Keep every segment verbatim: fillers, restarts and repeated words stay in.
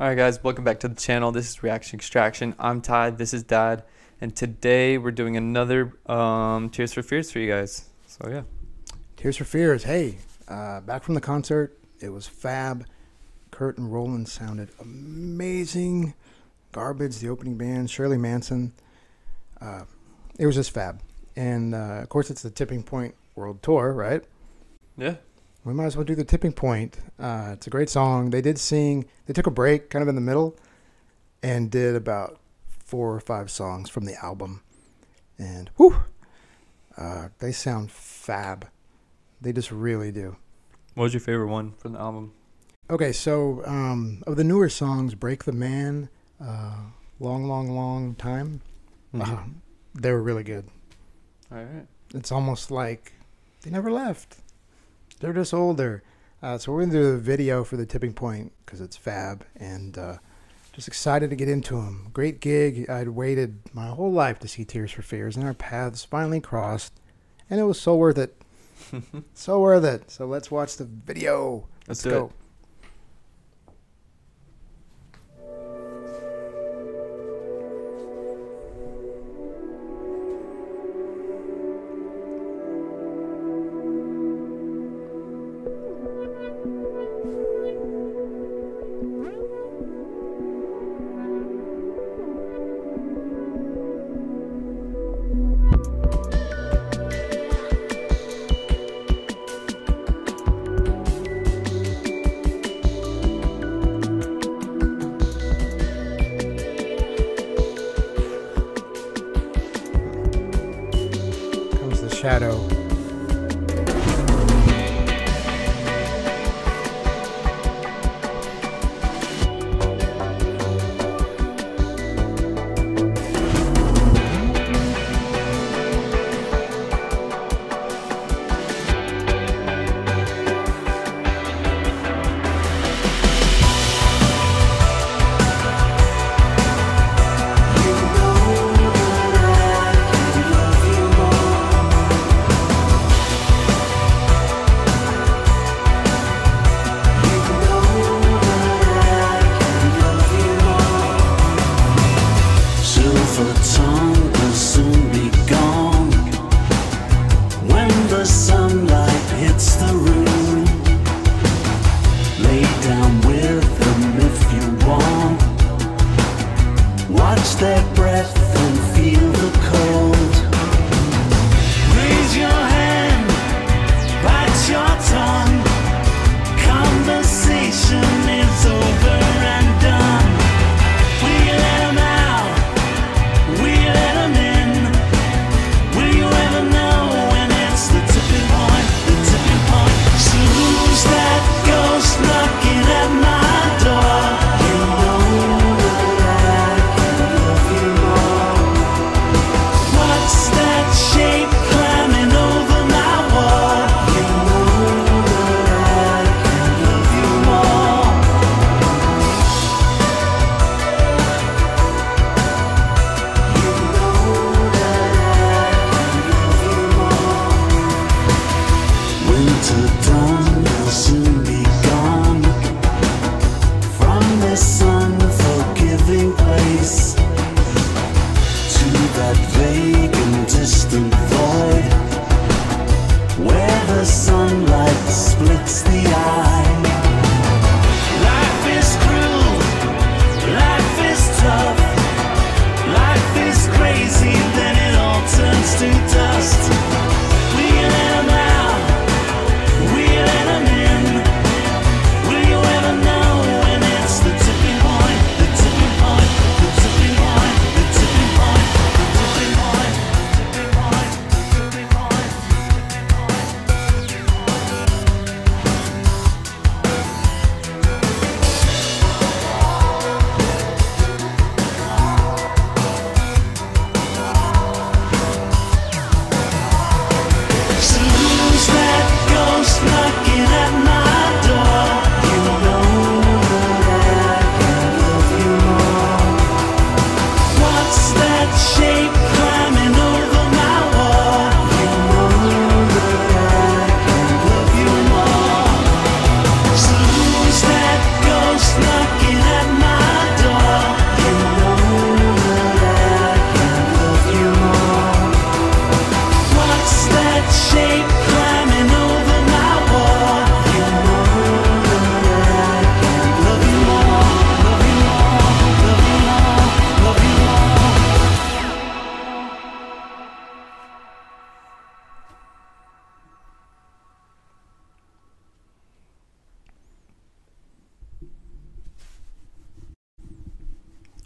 Alright guys, welcome back to the channel. This is Reaction Extraction. I'm Ty, this is Dad, and today we're doing another um, Tears for Fears for you guys. So yeah. Tears for Fears, hey, uh, back from the concert. It was fab. Kurt and Roland sounded amazing. Garbage, the opening band, Shirley Manson. Uh, it was just fab. And uh, of course it's the Tipping Point World Tour, right? Yeah. We might as well do the Tipping Point. Uh, it's a great song. They did sing. They took a break kind of in the middle and did about four or five songs from the album. And whew, uh, they sound fab. They just really do. What was your favorite one from the album? Okay, so um, of the newer songs, Break the Man, uh, Long, Long, Long Time, mm-hmm. uh, they were really good. All right. It's almost like they never left. They're just older. Uh, so we're going to do a video for the Tipping Point because it's fab, and uh, just excited to get into them. Great gig. I'd waited my whole life to see Tears for Fears, and our paths finally crossed, and it was so worth it. So worth it. So let's watch the video. Let's, let's do go. It. Shadow.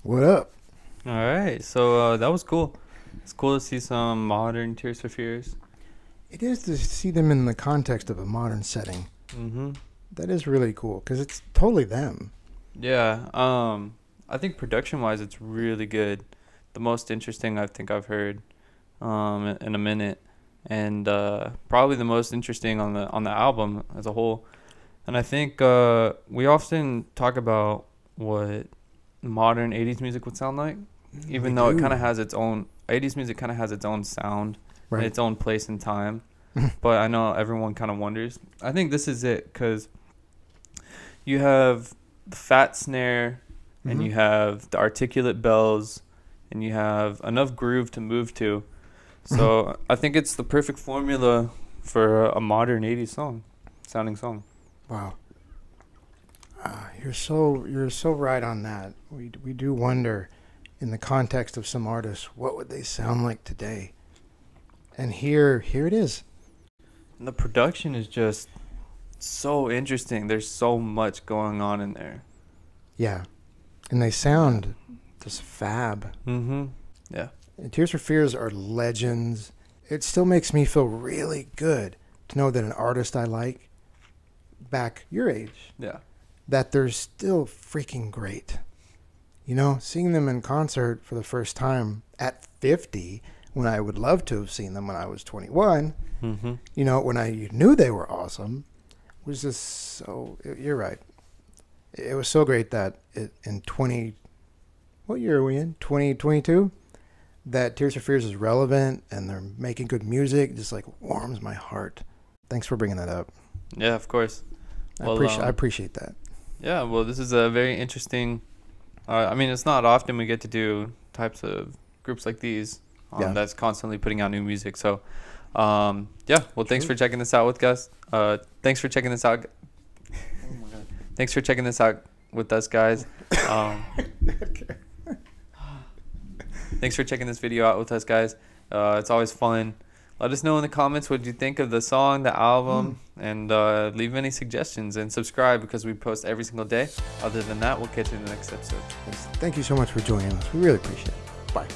What up? All right. So uh, that was cool. It's cool to see some modern Tears for Fears. It is to see them in the context of a modern setting. Mm-hmm. That is really cool because it's totally them. Yeah. Um, I think production-wise, it's really good. The most interesting I think I've heard um, in a minute. And uh, probably the most interesting on the on the album as a whole. And I think uh, we often talk about what modern eighties music would sound like, even we though do. it kind of has its own eighties music kind of has its own sound, right. and its own place and time. But I know everyone kind of wonders. I think this is it because you have the fat snare, mm-hmm. and you have the articulate bells, and you have enough groove to move to. So I think it's the perfect formula for a modern eighties song, sounding song. Wow, uh, you're so you're so right on that. We we do wonder, in the context of some artists, what would they sound like today? And here here it is. And the production is just so interesting. There's so much going on in there. Yeah, and they sound just fab. Mm-hmm. Yeah. And Tears for Fears are legends. It still makes me feel really good to know that an artist I like, back your age, yeah, that they're still freaking great. You know, seeing them in concert for the first time at fifty, when I would love to have seen them when I was twenty-one, mm-hmm. you know, when I knew they were awesome, was just so, you're right. It was so great that it, in twenty, what year are we in? twenty twenty-two? That Tears for Fears is relevant and they're making good music just like warms my heart. Thanks for bringing that up. Yeah, of course. Well, I, appreci um, I appreciate that. Yeah, well, this is a very interesting. Uh, I mean, it's not often we get to do types of groups like these um, yeah. that's constantly putting out new music. So, um, yeah. Well, thanks True. for checking this out with us. Uh, thanks for checking this out. Oh my God. Thanks for checking this out with us, guys. Um, okay. Thanks for checking this video out with us, guys. Uh, it's always fun. Let us know in the comments what you think of the song, the album, mm. and uh, leave any suggestions. And subscribe because we post every single day. Other than that, we'll catch you in the next episode. Thank you so much for joining us. We really appreciate it. Bye.